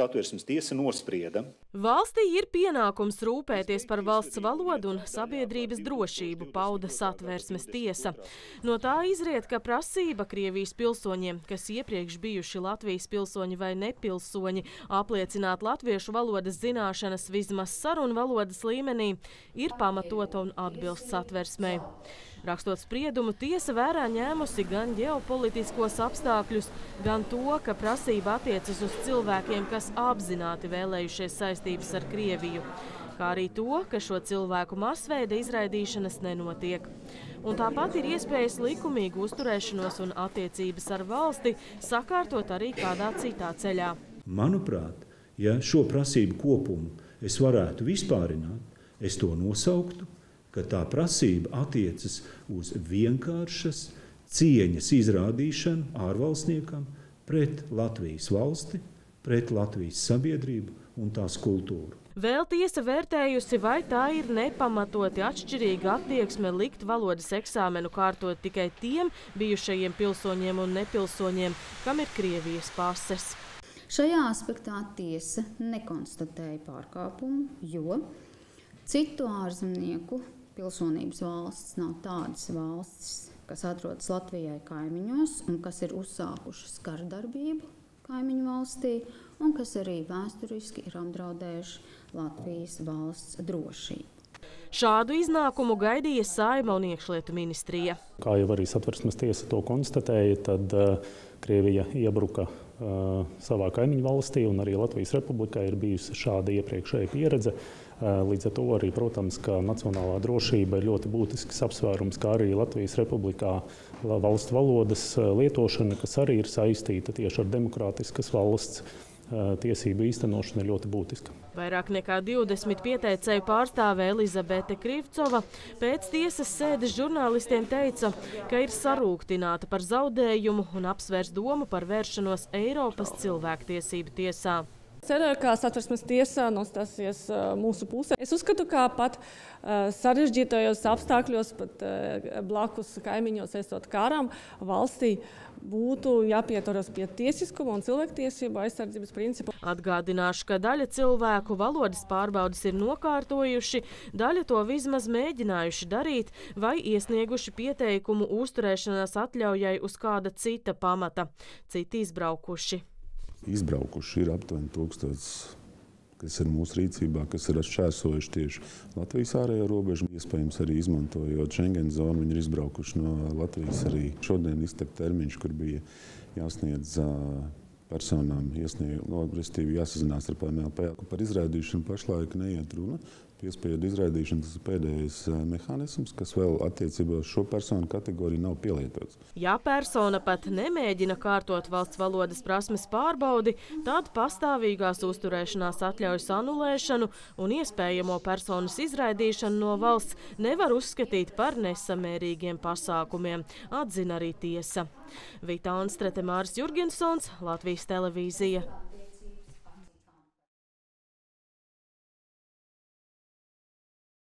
Satversmes tiesa nosprieda. Valstī ir pienākums rūpēties par valsts valodu un sabiedrības drošību, pauda Satversmes tiesa. No tā izriet, ka prasība Krievijas pilsoņiem, kas iepriekš bijuši Latvijas pilsoņi vai nepilsoņi, apliecināt latviešu valodas zināšanas vismaz sarunu valodas līmenī, ir pamatota un atbilst satversmei. Rakstot spriedumu, tiesa vērā ņēmusi gan ģeopolitiskos apstākļus, gan to, ka prasība attiecas uz cilvēkiem, kas apzināti vēlējušies saistības ar Krieviju, kā arī to, ka šo cilvēku masveida izraidīšanas nenotiek. Un tāpat ir iespējas likumīgu uzturēšanos un attiecības ar valsti sakārtot arī kādā citā ceļā. Manuprāt, ja šo prasību kopumu es varētu vispārināt, es to nosauktu, ka tā prasība attiecas uz vienkāršas cieņas izrādīšanu ārvalstniekam pret Latvijas valsti, pret Latvijas sabiedrību un tās kultūru. Vēl tiesa vērtējusi, vai tā ir nepamatoti atšķirīga attieksme likt valodas eksāmenu kārtot tikai tiem bijušajiem pilsoņiem un nepilsoņiem, kam ir Krievijas pases. Šajā aspektā tiesa nekonstatēja pārkāpumu, jo citu ārzemnieku pilsonības valsts nav tādas valstis, kas atrodas Latvijai kaimiņos un kas ir uzsākušas kardarbību kaimiņu valstī un kas arī vēsturiski ir apdraudējuši Latvijas valsts drošību. Šādu iznākumu gaidīja Saeima un Iekšlietu ministrija. Kā jau arī Satversmes tiesa to konstatēja, tad Krievija iebruka savā kaimiņu valstī, un arī Latvijas republikā ir bijusi šāda iepriekšēja pieredze. Līdz ar to arī, protams, ka nacionālā drošība ir ļoti būtisks apsvērums, kā arī Latvijas republikā valstu valodas lietošana, kas arī ir saistīta tieši ar demokrātiskas valsts tiesību īstenošana, ir ļoti būtiska. Vairāk nekā 20 pieteicēju pārstāve Elizabeta Krivcova pēc tiesas sēdes žurnālistiem teica, ka ir sarūktināta par zaudējumu un apsvērs domu par vēršanos Eiropas cilvēktiesību tiesā. Ceru, ka Satversmes tiesa nostāsies mūsu pusē. Es uzskatu, ka pat sarežģītajos apstākļos, pat blakus kaimiņos esot karam, valstī būtu jāpieturas pie tiesiskuma un cilvēktiesību aizsardzības principu. Atgādināšu, ka daļa cilvēku valodas pārbaudas ir nokārtojuši, daļa to vismaz mēģinājuši darīt vai iesnieguši pieteikumu uzturēšanās atļaujai uz kāda cita pamata, citi izbraukuši. Izbraukuši ir aptuveni 1000, kas ir mūsu rīcībā, kas ir atšķērsojuši tieši Latvijas ārējo robežu. Iespējams, arī izmantojot Schengen zonu, viņi ir izbraukuši no Latvijas arī. Šodien iztek termiņš, kur bija jāsniedz personām, jāsazinās ar PMLP. Par izraidīšanu pašlaik neiet runa. Piespiedu izraidīšana, tas ir pēdējais mehānisms, kas vēl attiecībā uz šo personu kategoriju nav pielietots. Ja persona pat nemēģina kārtot valsts valodas prasmes pārbaudi, tad pastāvīgās uzturēšanās atļaujas anulēšanu un iespējamo personas izraidīšanu no valsts nevar uzskatīt par nesamērīgiem pasākumiem, atzina arī tiesa. Veitons Strete, Māris Jurgensons, Latvijas televīzija.